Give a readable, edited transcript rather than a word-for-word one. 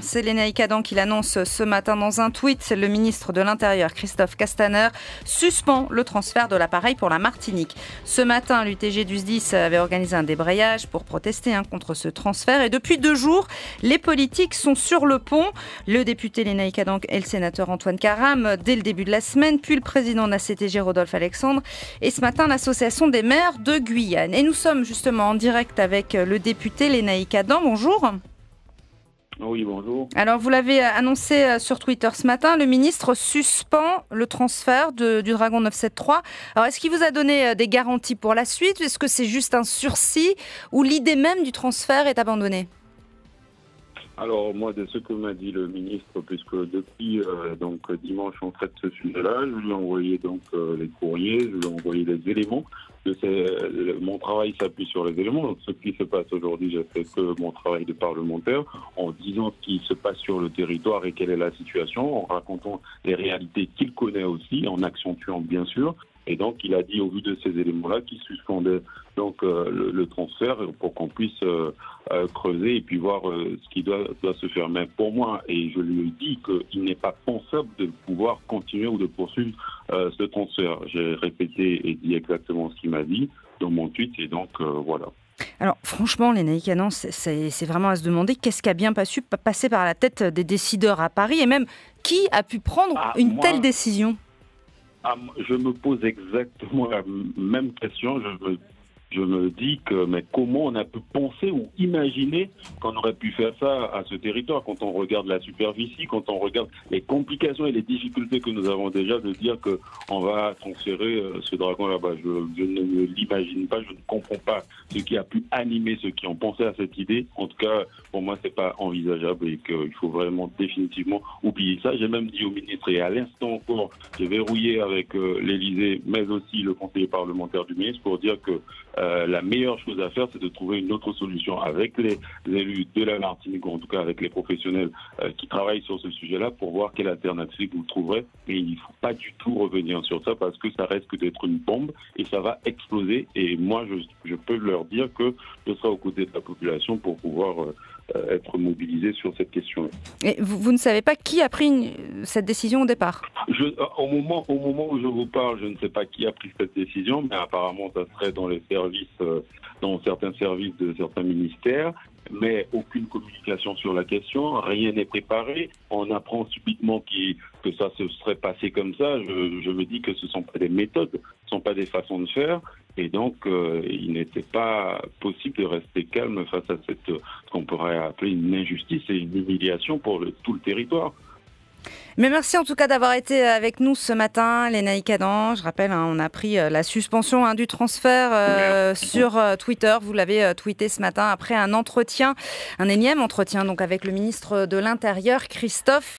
C'est Lénaïck Adam qui l'annonce ce matin dans un tweet. Le ministre de l'Intérieur, Christophe Castaner, suspend le transfert de l'appareil pour la Martinique. Ce matin, l'UTG du SDIS avait organisé un débrayage pour protester contre ce transfert. Et depuis 2 jours, les politiques sont sur le pont. Le député Lénaïck Adam et le sénateur Antoine Caram dès le début de la semaine, puis le président de la CTG, Rodolphe Alexandre, et ce matin, l'association des maires de Guyane. Et nous sommes justement en direct avec le député Lénaïck Adam. Bonjour. Oui, bonjour. Alors, vous l'avez annoncé sur Twitter ce matin, le ministre suspend le transfert du Dragon 973. Alors, est-ce qu'il vous a donné des garanties pour la suite? Est-ce que c'est juste un sursis ou l'idée même du transfert est abandonnée? Alors, moi, de ce que m'a dit le ministre, puisque depuis dimanche, on traite ce sujet-là, je lui ai envoyé les courriers, je lui ai envoyé les éléments. Mon travail s'appuie sur les éléments. Donc, ce qui se passe aujourd'hui, j'ai fait que mon travail de parlementaire en disant ce qui se passe sur le territoire et quelle est la situation, en racontant les réalités qu'il connaît aussi, en accentuant bien sûr. Et donc, il a dit, au vu de ces éléments-là, qu'il suspendait le transfert pour qu'on puisse creuser et puis voir ce qui doit se faire. Mais pour moi, et je lui dis qu'il n'est pas pensable de pouvoir continuer ou de poursuivre ce transfert. J'ai répété et dit exactement ce qu'il m'a dit dans mon tweet et donc voilà. Alors franchement, Lénaïck Adam, c'est vraiment à se demander qu'est-ce qui a bien passé par la tête des décideurs à Paris et même qui a pu prendre une telle décision. Je me pose exactement la même question. Je me dis que mais comment on a pu penser ou imaginer qu'on aurait pu faire ça à ce territoire quand on regarde la superficie, quand on regarde les complications et les difficultés que nous avons déjà de dire qu'on va transférer ce dragon là-bas. Je ne l'imagine pas, je ne comprends pas ce qui a pu animer ceux qui ont pensé à cette idée. En tout cas, pour moi, c'est pas envisageable et qu'il faut vraiment définitivement oublier ça. J'ai même dit au ministre et à l'instant encore, j'ai verrouillé avec l'Élysée, mais aussi le conseiller parlementaire du ministre pour dire que la meilleure chose à faire, c'est de trouver une autre solution avec les élus de la Martinique, ou en tout cas avec les professionnels qui travaillent sur ce sujet-là, pour voir quelle alternative vous trouverez. Et il ne faut pas du tout revenir sur ça, parce que ça risque d'être une bombe et ça va exploser. Et moi, je peux leur dire que je serai aux côtés de la population pour pouvoir être mobilisé sur cette question-là. Et vous ne savez pas qui a pris cette décision au départ? Au moment où je vous parle, je ne sais pas qui a pris cette décision, mais apparemment, ça serait dans les services, dans certains services de certains ministères, mais aucune communication sur la question, rien n'est préparé. On apprend subitement que ça se serait passé comme ça. Je me dis que ce ne sont pas des méthodes, ce ne sont pas des façons de faire. Et donc, il n'était pas possible de rester calme face à ce qu'on pourrait appeler une injustice et une humiliation pour tout le territoire. Mais merci en tout cas d'avoir été avec nous ce matin, Lénaïck Adam. Je rappelle, on a pris la suspension du transfert sur Twitter. Vous l'avez tweeté ce matin après un entretien, un énième entretien donc avec le ministre de l'Intérieur, Christophe